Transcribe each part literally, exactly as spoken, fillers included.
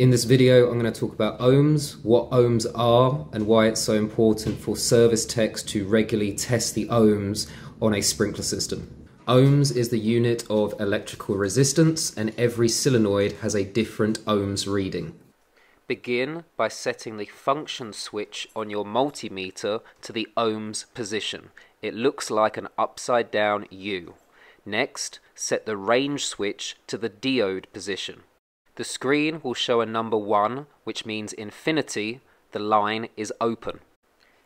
In this video, I'm going to talk about ohms, what ohms are, and why it's so important for service techs to regularly test the ohms on a sprinkler system. Ohms is the unit of electrical resistance, and every solenoid has a different ohms reading. Begin by setting the function switch on your multimeter to the ohms position. It looks like an upside down U. Next, set the range switch to the diode position. The screen will show a number one, which means infinity, the line is open.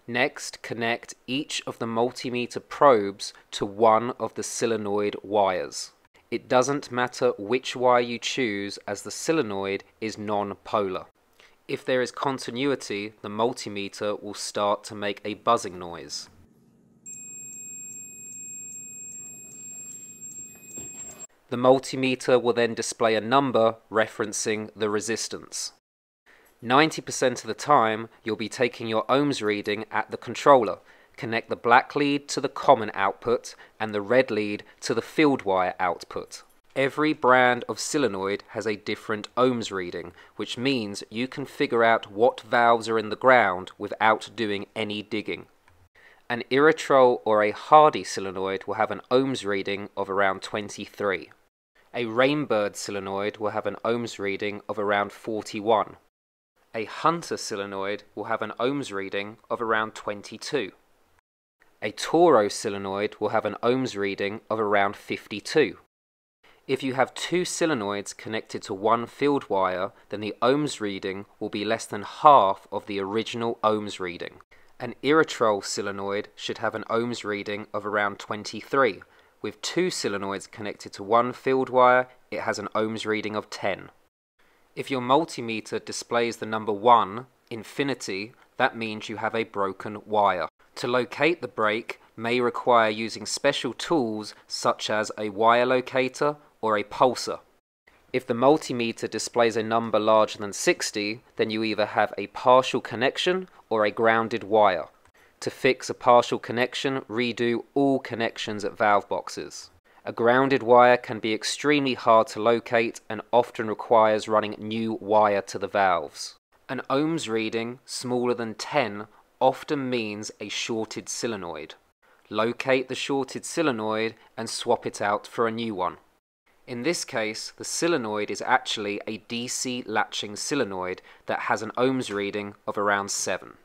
Next, connect each of the multimeter probes to one of the solenoid wires. It doesn't matter which wire you choose, as the solenoid is non-polar. If there is continuity, the multimeter will start to make a buzzing noise. The multimeter will then display a number referencing the resistance. ninety percent of the time, you'll be taking your ohms reading at the controller. Connect the black lead to the common output and the red lead to the field wire output. Every brand of solenoid has a different ohms reading, which means you can figure out what valves are in the ground without doing any digging. An Irritrol or a Hardy solenoid will have an ohms reading of around twenty-three. A Rainbird solenoid will have an ohms reading of around forty-one. A Hunter solenoid will have an ohms reading of around twenty-two. A Toro solenoid will have an ohms reading of around fifty-two. If you have two solenoids connected to one field wire, then the ohms reading will be less than half of the original ohms reading. An Irritrol solenoid should have an ohms reading of around twenty-three. With two solenoids connected to one field wire, it has an ohms reading of ten. If your multimeter displays the number one, infinity, that means you have a broken wire. To locate the break may require using special tools such as a wire locator or a pulser. If the multimeter displays a number larger than sixty, then you either have a partial connection or a grounded wire. To fix a partial connection, redo all connections at valve boxes. A grounded wire can be extremely hard to locate and often requires running new wire to the valves. An ohms reading smaller than ten often means a shorted solenoid. Locate the shorted solenoid and swap it out for a new one. In this case, the solenoid is actually a D C latching solenoid that has an ohms reading of around seven.